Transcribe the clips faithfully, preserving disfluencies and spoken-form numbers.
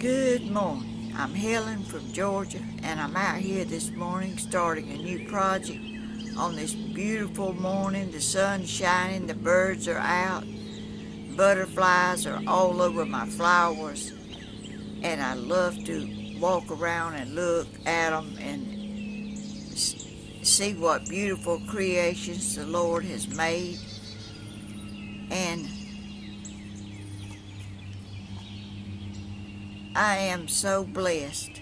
Good morning. I'm Helen from Georgia, and I'm out here this morning starting a new project on this beautiful morning. The sun's shining, the birds are out, butterflies are all over my flowers, and I love to walk around and look at them and see what beautiful creations the Lord has made. And I am so blessed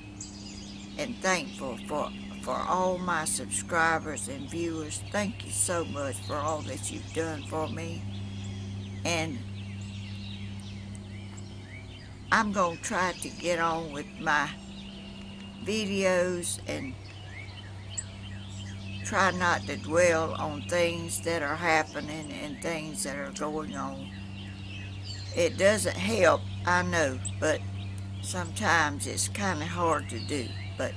and thankful for, for all my subscribers and viewers. Thank you so much for all that you've done for me. And I'm going to try to get on with my videos and try not to dwell on things that are happening and things that are going on. It doesn't help, I know, but sometimes it's kind of hard to do, but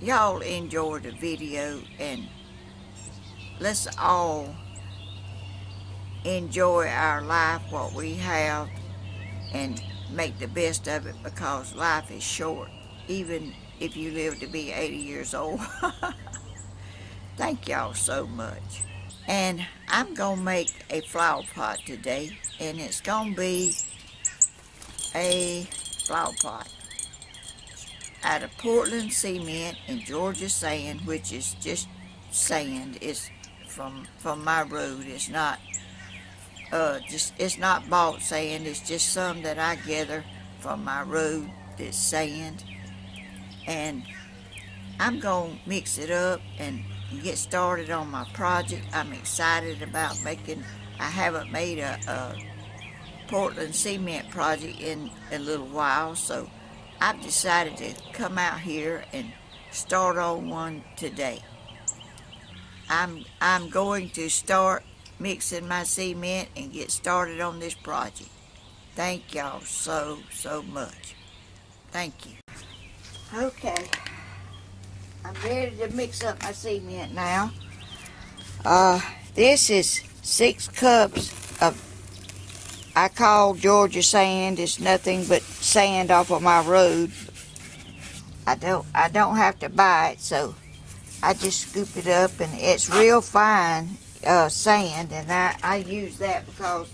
y'all enjoy the video, and let's all enjoy our life, what we have, and make the best of it, because life is short, even if you live to be eighty years old. Thank y'all so much. And I'm gonna make a flower pot today, and it's gonna be a flower pot out of Portland Cement and Georgia sand, which is just sand. It's from from my road. It's not uh, just it's not bought sand. It's just some that I gather from my road. That's sand, and I'm gonna mix it up and get started on my project. I'm excited about making. I haven't made a. a Portland Cement project in a little while, so I've decided to come out here and start on one today. I'm I'm going to start mixing my cement and get started on this project. Thank y'all so so much. Thank you. Okay, I'm ready to mix up my cement now. Uh, this is six cups of I call Georgia sand. It's nothing but sand off of my road. I don't I don't have to buy it, so I just scoop it up, and it's real fine uh, sand, and I, I use that because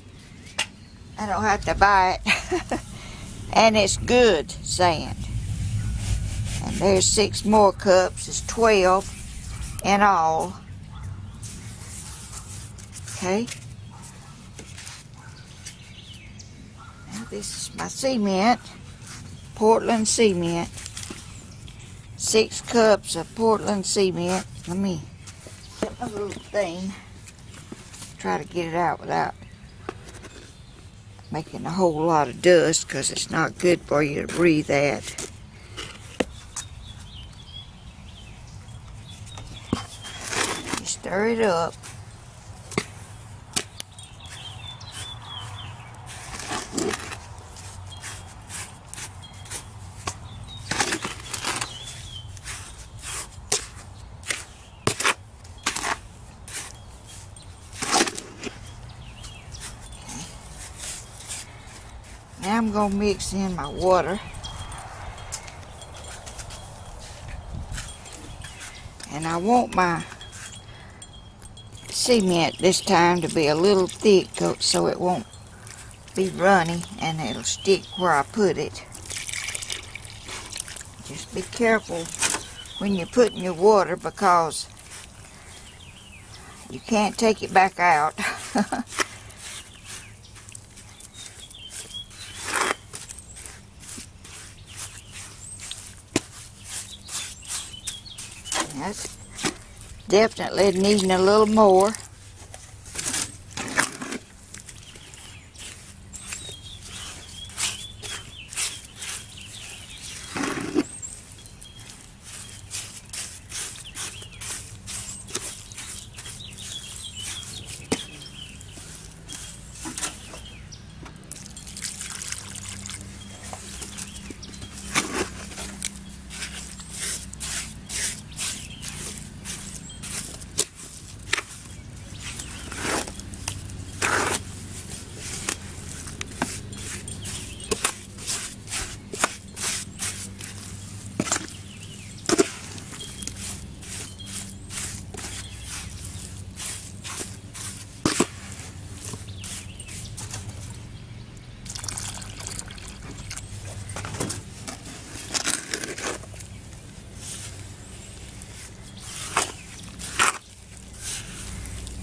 I don't have to buy it. And it's good sand. And there's six more cups. It's twelve in all. Okay. This is my cement, Portland Cement. Six cups of Portland Cement. Let me get my little thing. Try to get it out without making a whole lot of dust, because it's not good for you to breathe that. You stir it up. I'm going to mix in my water, and I want my cement this time to be a little thick so it won't be runny and it'll stick where I put it. Just be careful when you put in your water, because you can't take it back out. That's definitely needing a little more.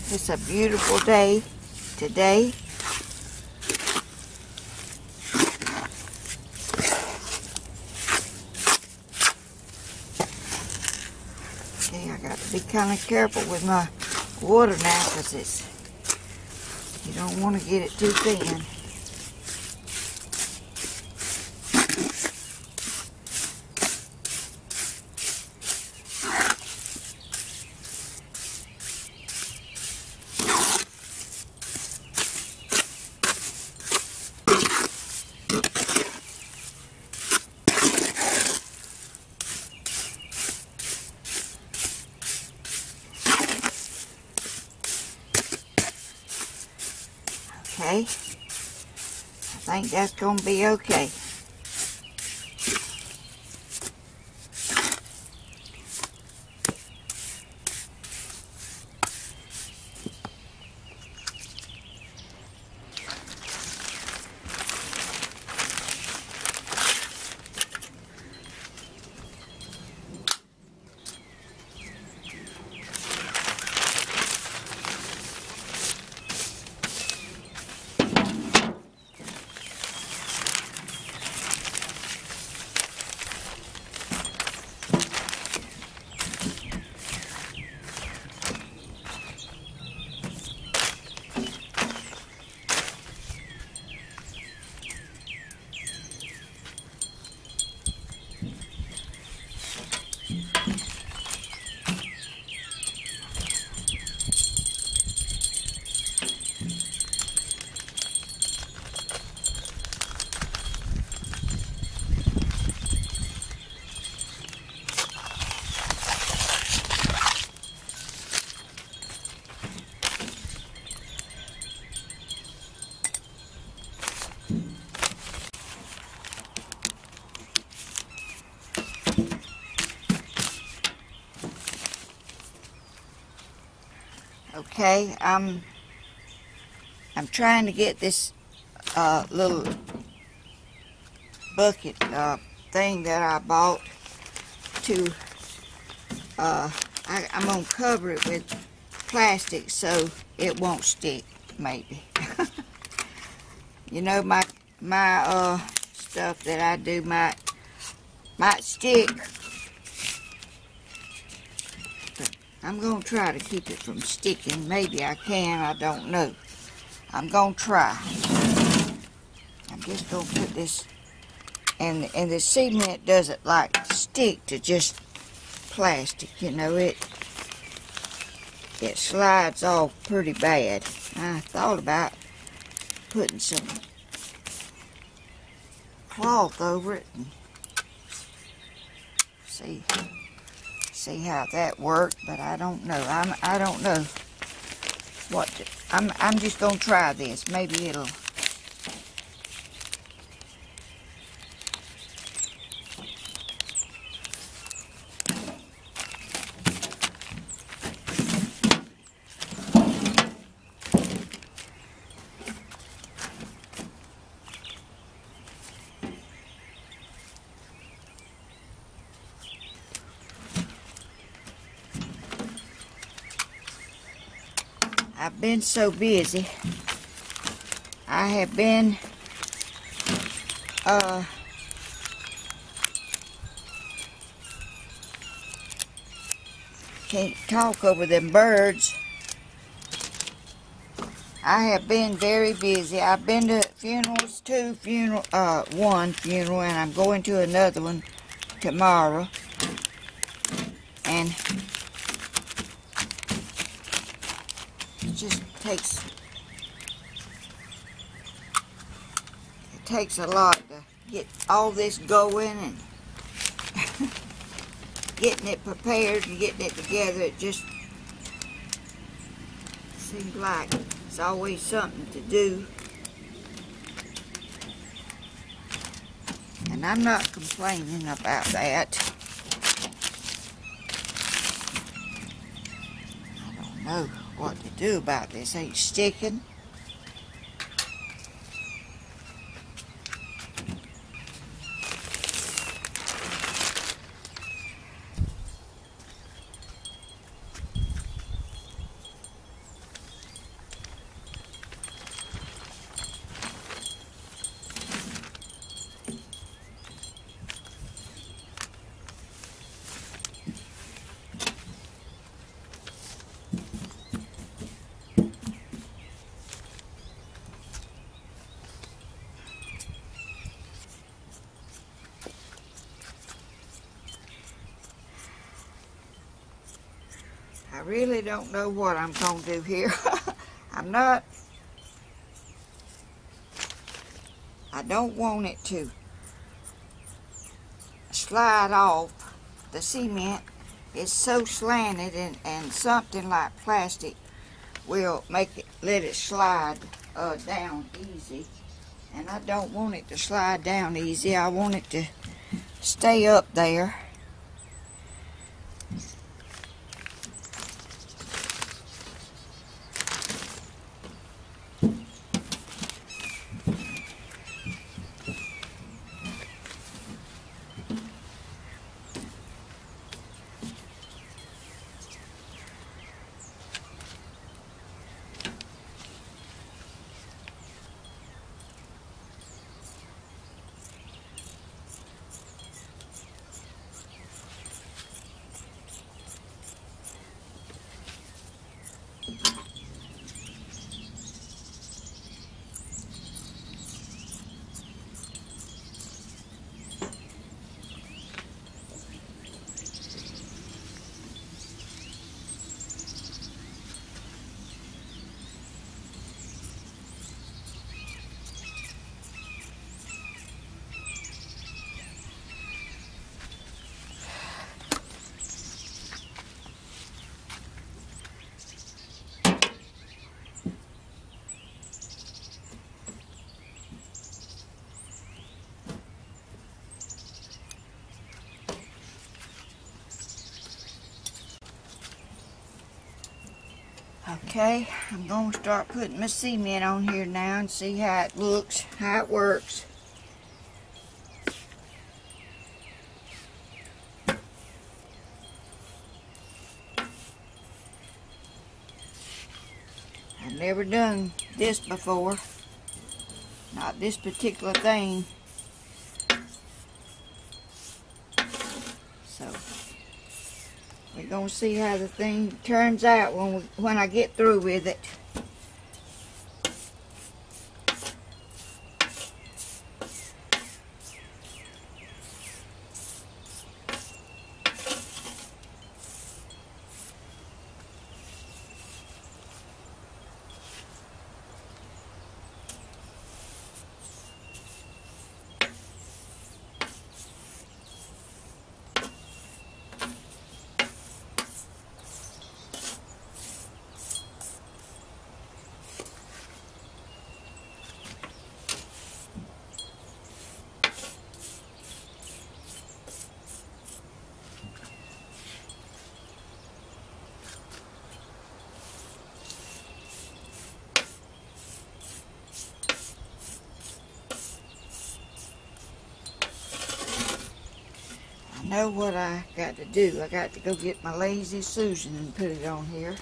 It's a beautiful day today. Okay, I got to be kind of careful with my water now, because it's, you don't want to get it too thin. Okay, I think that's going to be okay. Okay, I'm I'm trying to get this uh, little bucket uh, thing that I bought to, uh, I, I'm going to cover it with plastic so it won't stick, maybe. You know, my my uh, stuff that I do might, might stick. I'm going to try to keep it from sticking. Maybe I can, I don't know. I'm going to try. I'm just going to put this, and, and the cement doesn't like stick to just plastic, you know, it, it slides off pretty bad. I thought about putting some cloth over it and see. See how that worked, but I don't know. I'm, I don't know what to, I'm, I'm just gonna try this. Maybe it'll. I've been so busy. I have been uh, can't talk over them birds. I have been very busy. I've been to funerals, two funeral, uh, one funeral, and I'm going to another one tomorrow. And just takes it takes a lot to get all this going and getting it prepared and getting it together. It just seems like it's always something to do, and I'm not complaining about that. I don't know what to do about this. Ain't sticking. I really don't know what I'm going to do here. I'm not, I don't want it to slide off. The cement is so slanted, and, and something like plastic will make it, let it slide uh, down easy. And I don't want it to slide down easy. I want it to stay up there. Okay, I'm going to start putting my cement on here now and see how it looks, how it works. I've never done this before, not this particular thing. We're gonna see how the thing turns out when we, when I get through with it. Know what I got to do. I got to go get my Lazy Susan and put it on here.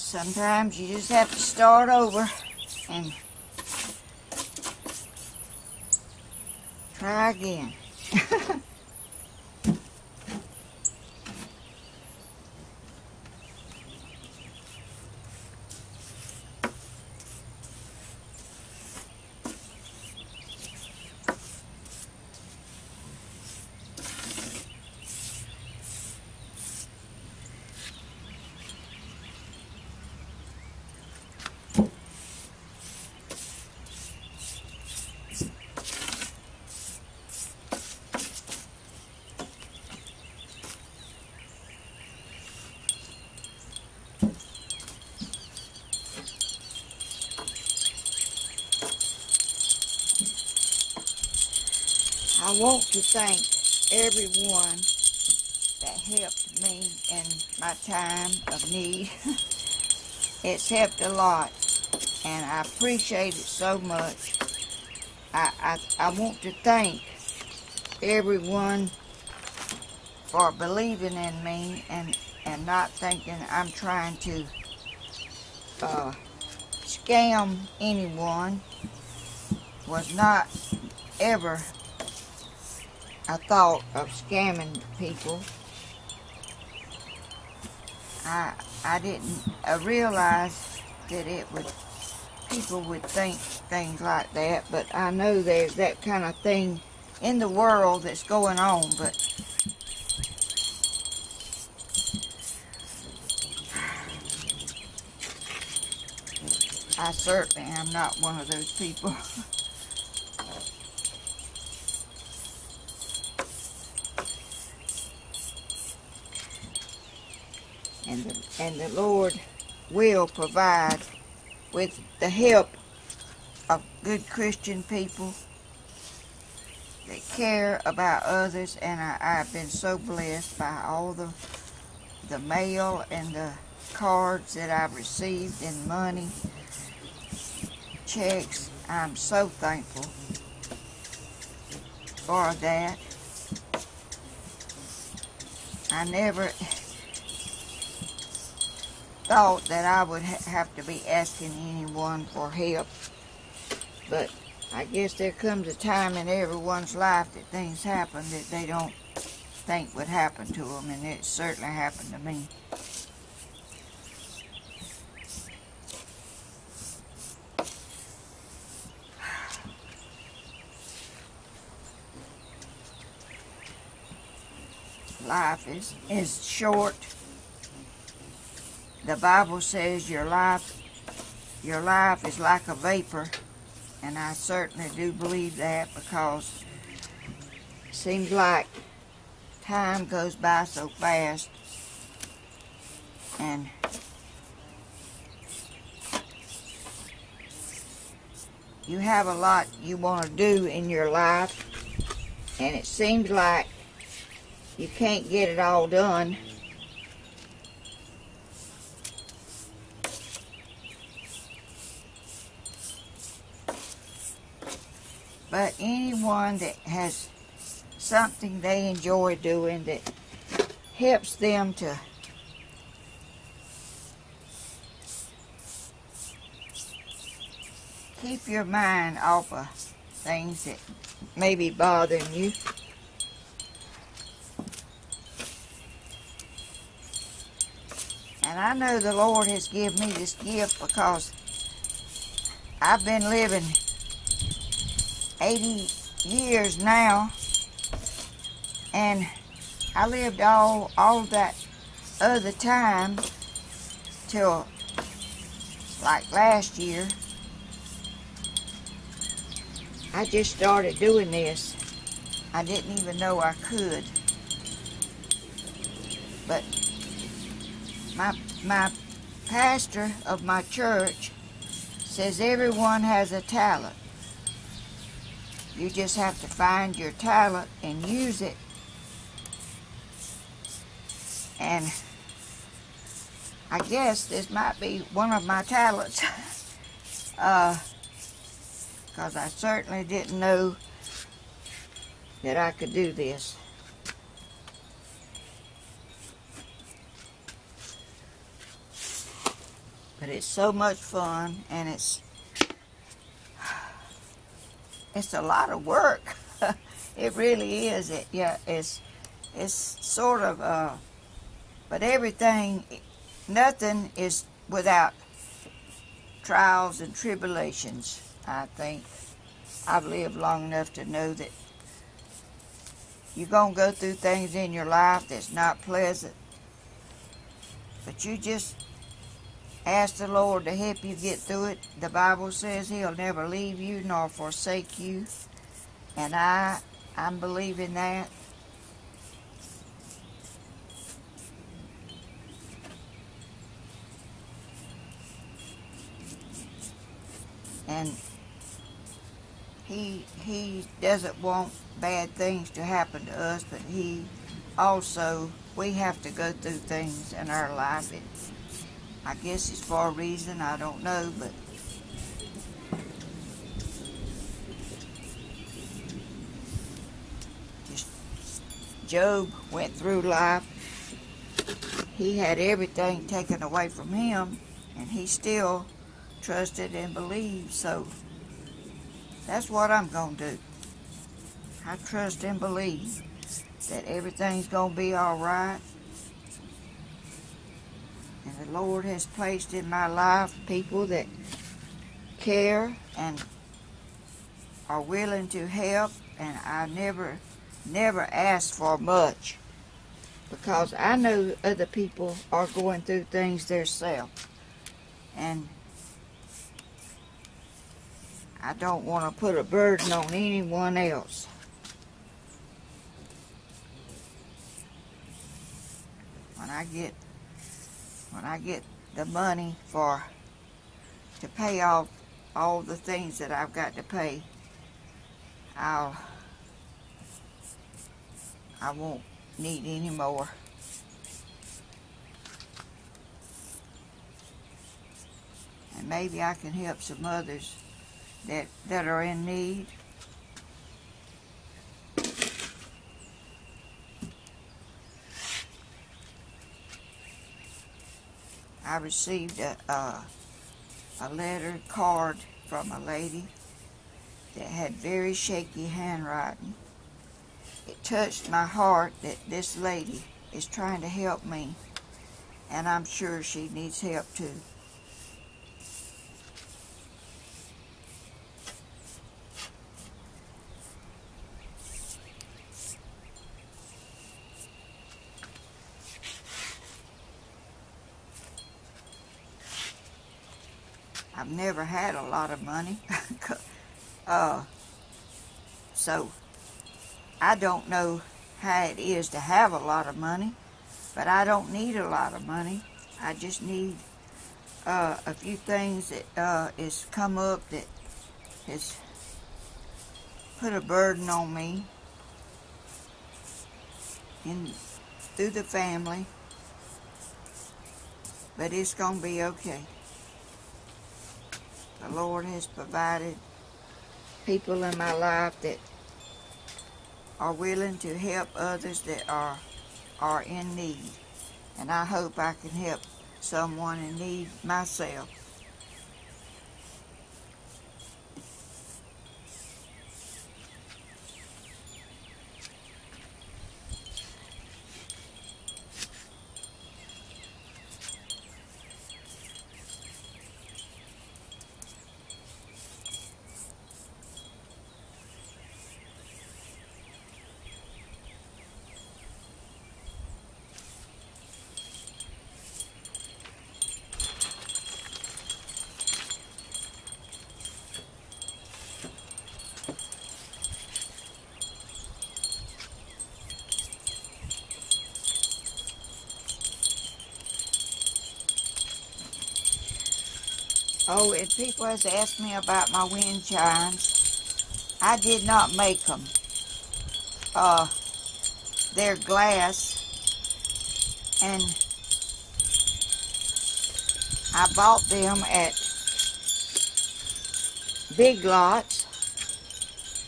Sometimes you just have to start over and try again. I want to thank everyone that helped me in my time of need. It's helped a lot, and I appreciate it so much. I, I, I want to thank everyone for believing in me and, and not thinking I'm trying to uh, scam anyone. Was not ever a thought of scamming people. I I didn't I realized that it would people would think things like that, but I know there's that kind of thing in the world that's going on, but I certainly am not one of those people. And the, and the Lord will provide with the help of good Christian people that care about others. And I, I've been so blessed by all the, the mail and the cards that I've received and money, checks. I'm so thankful for that. I never thought that I would ha have to be asking anyone for help, but I guess there comes a time in everyone's life that things happen that they don't think would happen to them, and it certainly happened to me. Life is, is short. The Bible says your life, your life is like a vapor, and I certainly do believe that, because it seems like time goes by so fast, and you have a lot you want to do in your life, and it seems like you can't get it all done. But anyone that has something they enjoy doing that helps them to keep your mind off of things that may be bothering you. And I know the Lord has given me this gift, because I've been living eighty years now, and I lived all all that other time till like last year. I just started doing this. I didn't even know I could, but my my pastor of my church says everyone has a talent. You just have to find your talent and use it. And I guess this might be one of my talents, uh, because I certainly didn't know that I could do this. But it's so much fun, and it's It's a lot of work. It really is. It yeah. It's it's sort of. Uh, but everything, nothing is without trials and tribulations. I think I've lived long enough to know that you're gonna go through things in your life that's not pleasant. But you just ask the Lord to help you get through it. The Bible says He'll never leave you nor forsake you. And I, I'm believing that. And He, he doesn't want bad things to happen to us, but he also, we have to go through things in our life. It, I guess it's for a reason, I don't know, but just Job went through life. He had everything taken away from him, and he still trusted and believed, so that's what I'm going to do. I trust and believe that everything's going to be all right. And the Lord has placed in my life people that care and are willing to help. And I never, never ask for much, because I know other people are going through things themselves. And I don't want to put a burden on anyone else. When I get, when I get the money for, to pay off all the things that I've got to pay, I'll, I won't need any more. And maybe I can help some others that, that are in need. I received a, a, a letter card from a lady that had very shaky handwriting. It touched my heart that this lady is trying to help me, and I'm sure she needs help too. I've never had a lot of money, uh, so I don't know how it is to have a lot of money, but I don't need a lot of money. I just need uh, a few things that uh, is come up that has put a burden on me in, through the family, but it's going to be okay. The Lord has provided people in my life that are willing to help others that are are in need. And I hope I can help someone in need myself. Oh, if people has asked me about my wind chimes, I did not make them. Uh, they're glass, and I bought them at Big Lots.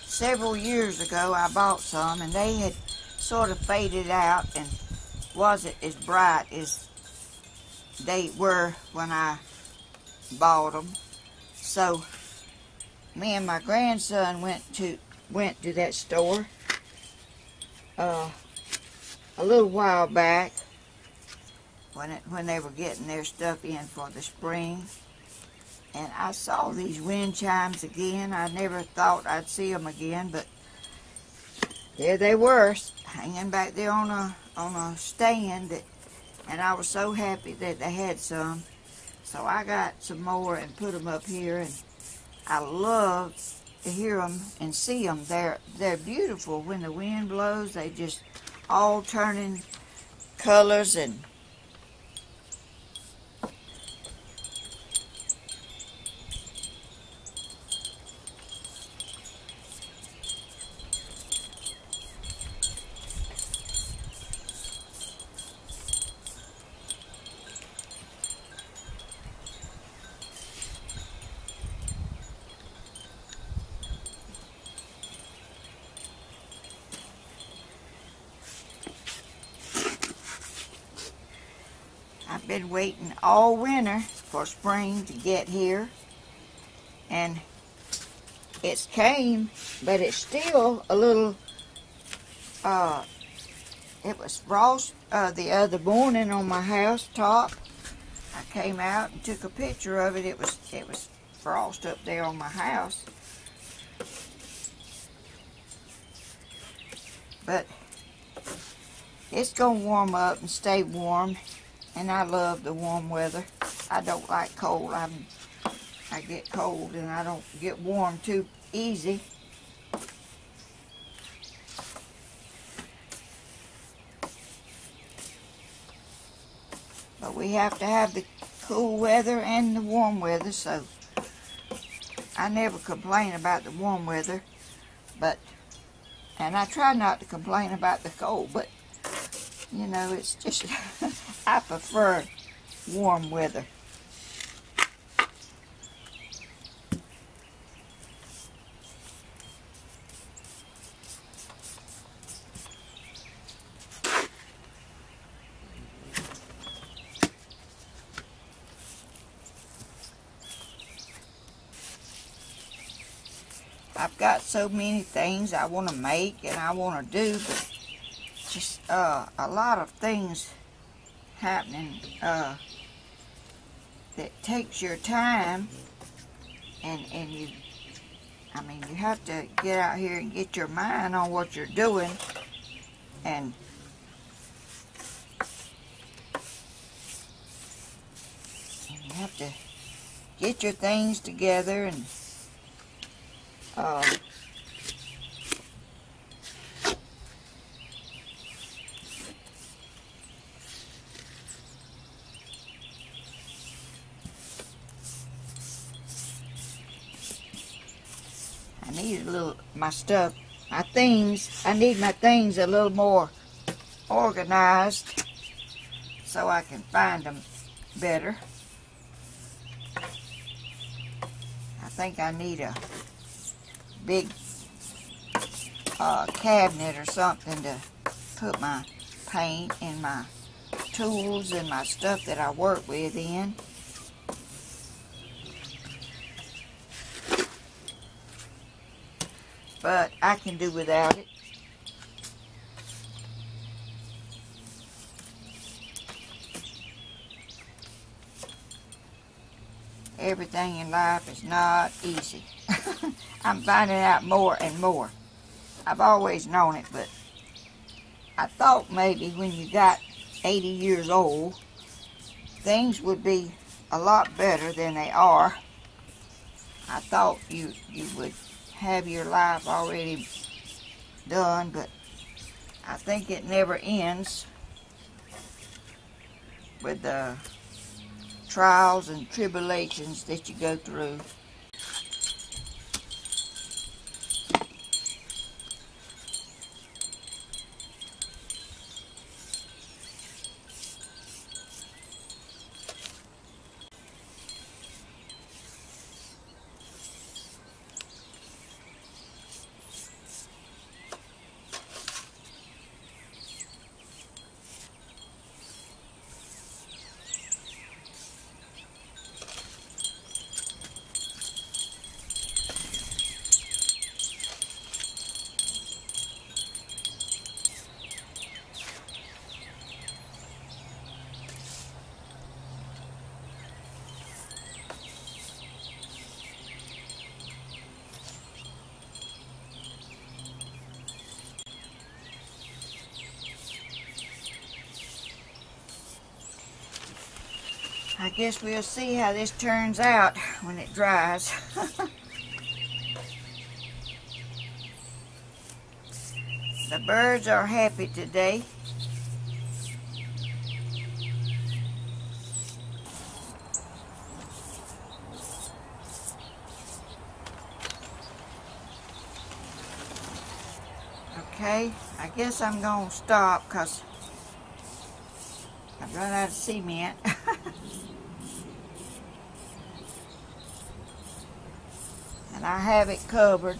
Several years ago I bought some, and they had sort of faded out and wasn't as bright as they were when I bought them. So me and my grandson went to went to that store uh, a little while back when it, when they were getting their stuff in for the spring, and I saw these wind chimes again. I never thought I'd see them again, but there they were, hanging back there on a on a stand, that, and I was so happy that they had some. So I got some more and put them up here, and I love to hear them and see them. They're, they're beautiful when the wind blows. They just all turn in colors, and been waiting all winter for spring to get here, and it's came, but it's still a little, uh, it was frost uh, the other morning on my house top. I came out and took a picture of it. It was, it was frost up there on my house. But it's going to warm up and stay warm, and I love the warm weather. I don't like cold. I'm, I get cold and I don't get warm too easy. But we have to have the cool weather and the warm weather, so I never complain about the warm weather, but, and I try not to complain about the cold, but you know, it's just, I prefer warm weather. I've got so many things I want to make and I want to do, but just uh, a lot of things happening uh, that takes your time, and and you, I mean, you have to get out here and get your mind on what you're doing, and and you have to get your things together and. Uh, I need a little, my stuff, my things, I need my things a little more organized so I can find them better. I think I need a big uh, cabinet or something to put my paint and my tools and my stuff that I work with in. But I can do without it. Everything in life is not easy. I'm finding out more and more. I've always known it, but I thought maybe when you got eighty years old, things would be a lot better than they are. I thought you, you would have your life already done, but I think it never ends with the trials and tribulations that you go through. I guess we'll see how this turns out when it dries. The birds are happy today. Okay, I guess I'm going to stop because I've run out of cement. And I have it covered.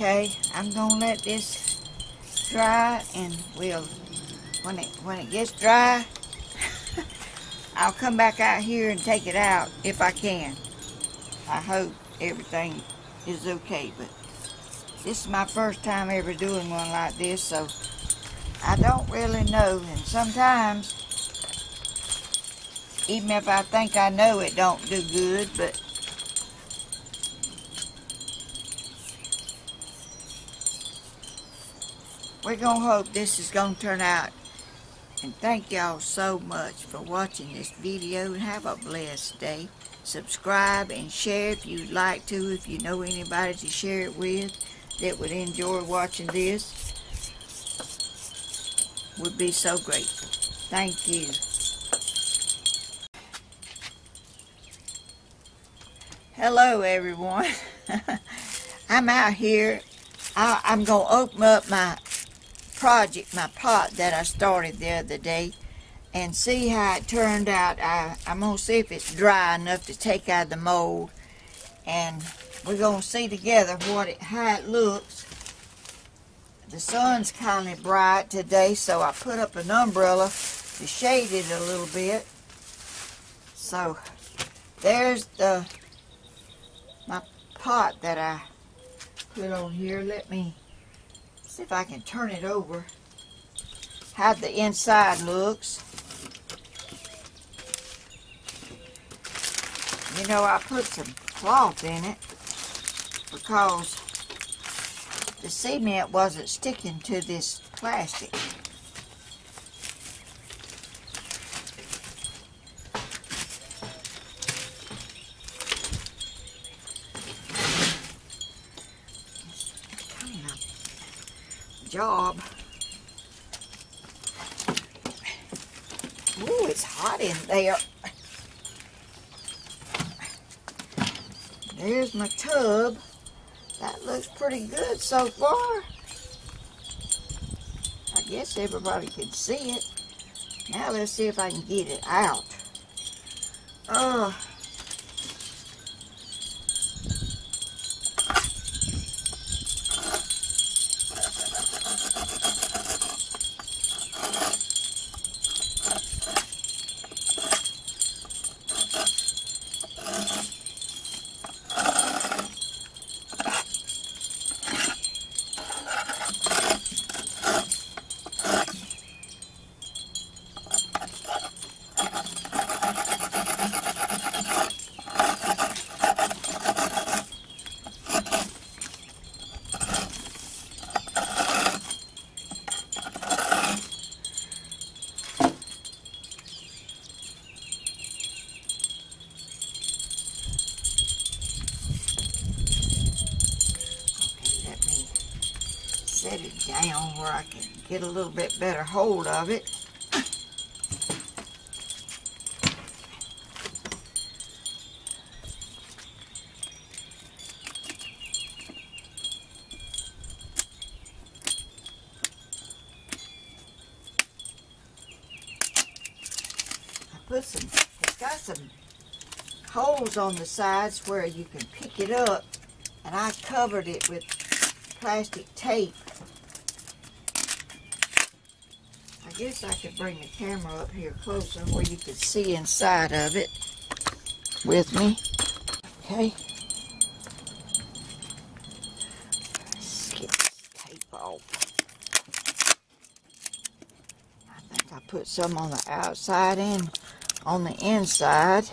Okay, I'm gonna let this dry, and we'll when it when it gets dry, I'll come back out here and take it out if I can. I hope everything is okay, but this is my first time ever doing one like this, so I don't really know. And sometimes, even if I think I know, it don't do good, but we're gonna hope this is gonna turn out. And thank y'all so much for watching this video, and have a blessed day. Subscribe and share if you'd like to, if you know anybody to share it with that would enjoy watching this. Would be so grateful. Thank you. Hello everyone. I'm out here. I, I'm gonna open up my project, my pot that I started the other day, and see how it turned out. I, I'm gonna see if it's dry enough to take out the mold, and we're gonna see together what it, how it looks. The sun's kind of bright today, so I put up an umbrella to shade it a little bit. So there's the my pot that I put on here. Let me see if I can turn it over, how the inside looks. You know, I put some cloth in it because the cement wasn't sticking to this plastic. It's kind of a job. Ooh, it's hot in there. There's my tub. That looks pretty good so far. I guess everybody can see it. Now let's see if I can get it out. Oh. Set it down where I can get a little bit better hold of it. I put some, it's got some holes on the sides where you can pick it up, and I covered it with plastic tape. I guess I could bring the camera up here closer where you could see inside of it with me. Okay. Let's get this tape off. I think I put some on the outside and on the inside.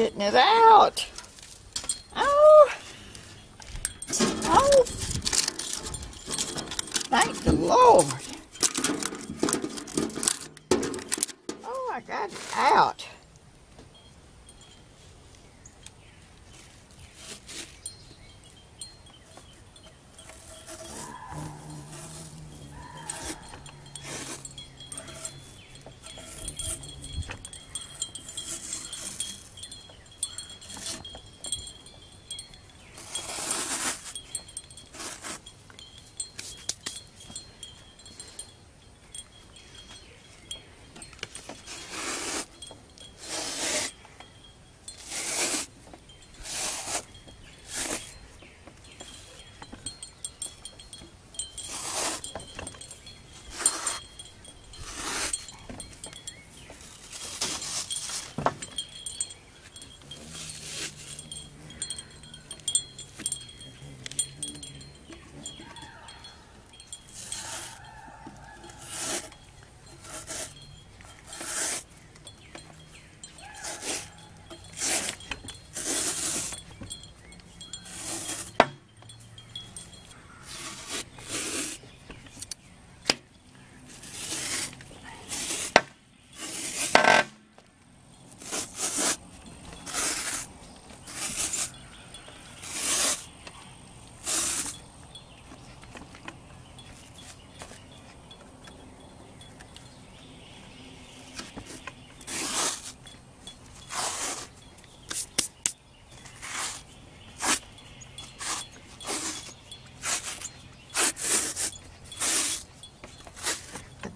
getting it out. Oh, oh, thank the Lord. Oh, I got it out.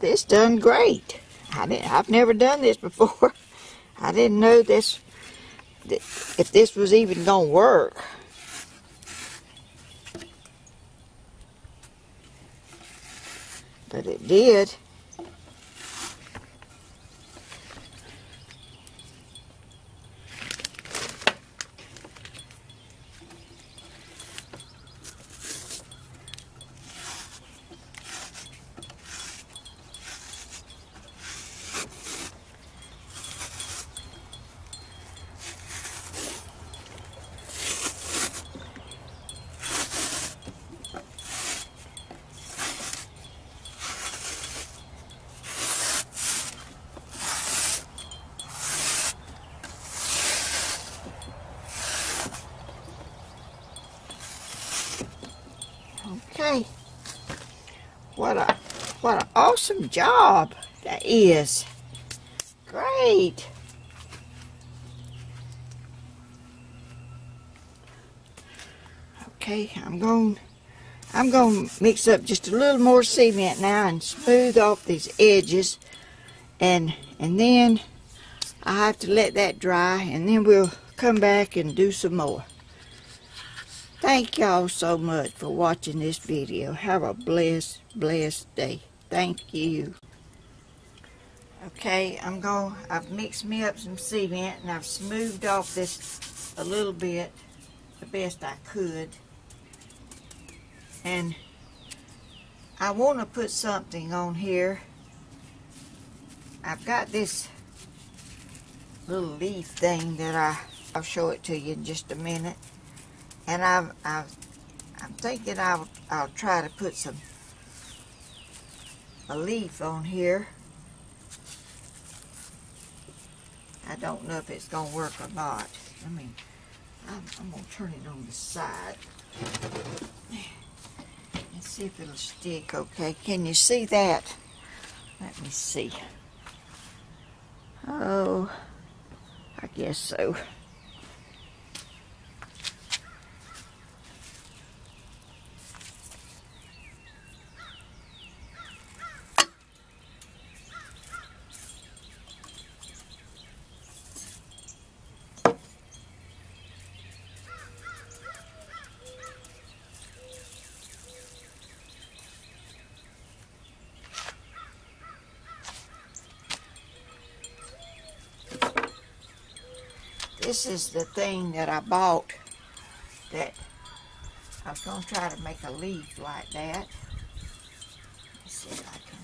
This done great. I didn't, I've never done this before. I didn't know this, that if this was even gonna work. But it did. Okay, what a what an awesome job that is. Great. Okay, I'm going I'm going to mix up just a little more cement now and smooth off these edges, and and then I have to let that dry, and then we'll come back and do some more. Thank y'all so much for watching this video. Have a blessed, blessed day. Thank you. Okay, I'm going, I've mixed me up some cement and I've smoothed off this a little bit, the best I could. And I want to put something on here. I've got this little leaf thing that I, I'll show it to you in just a minute. And I've, I've, I'm thinking I'll, I'll try to put some, a leaf on here. I don't know if it's going to work or not. I mean, I'm, I'm going to turn it on the side and see if it'll stick. Okay, can you see that? Let me see. Oh, I guess so. This is the thing that I bought that I was going to try to make a leaf like that. Let's see if I can.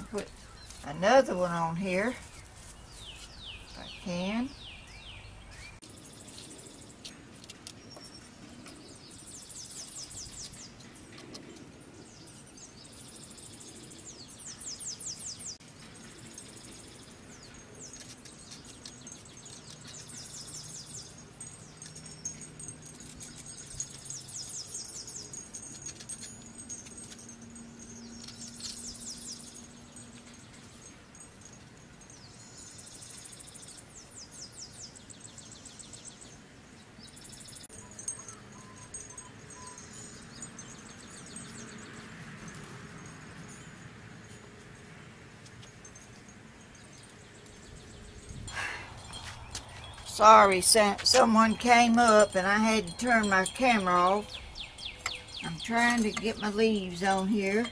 I'll put another one on here if I can. Sorry, someone came up and I had to turn my camera off. I'm trying to get my leaves on here.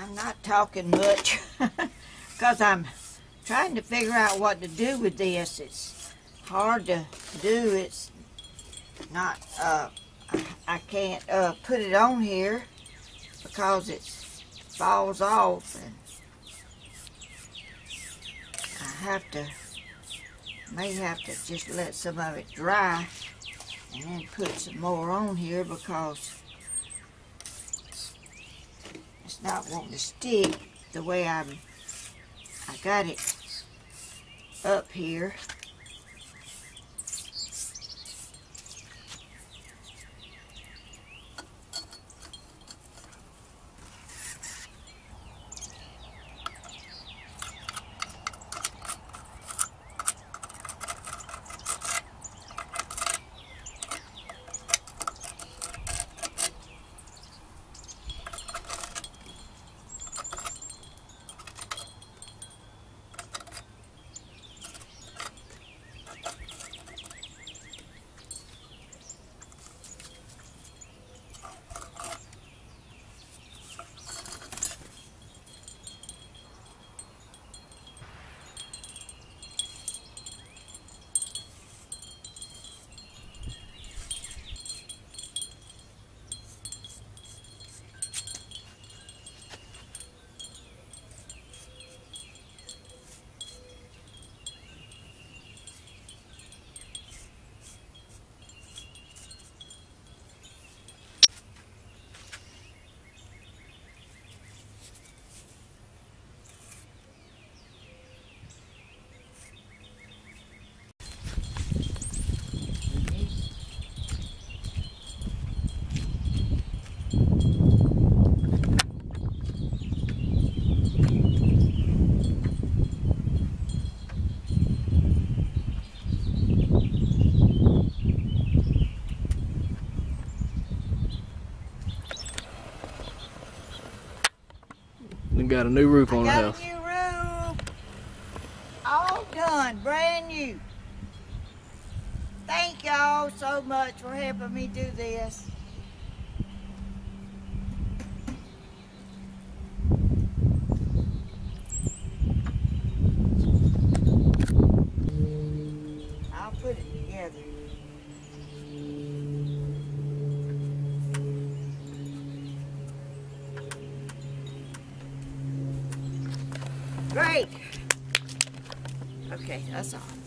I'm not talking much because I'm trying to figure out what to do with this. It's hard to do. It's not, uh, I can't uh, put it on here because it falls off. And I have to, may have to just let some of it dry and then put some more on here because not wanting to stick the way I'm, I got it up here. Got a new roof on the house. New roof, all done, brand new. Thank y'all so much for helping me do this. I'll put it together. Great. Okay, that's all.